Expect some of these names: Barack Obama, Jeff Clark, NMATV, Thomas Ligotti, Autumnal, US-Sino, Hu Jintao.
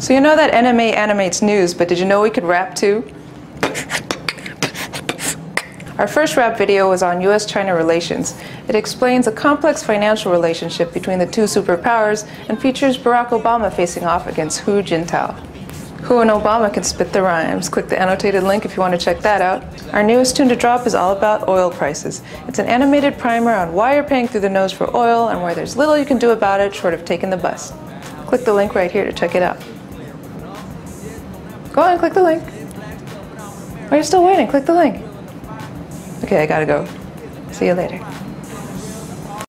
So you know that NMA animates news, but did you know we could rap too? Our first rap video was on US-China relations. It explains a complex financial relationship between the two superpowers and features Barack Obama facing off against Hu Jintao. Hu and Obama can spit the rhymes. Click the annotated link if you want to check that out. Our newest tune to drop is all about oil prices. It's an animated primer on why you're paying through the nose for oil and why there's little you can do about it short of taking the bus. Click the link right here to check it out. Go on, click the link. Are you still waiting? Click the link. Okay, I gotta go. See you later.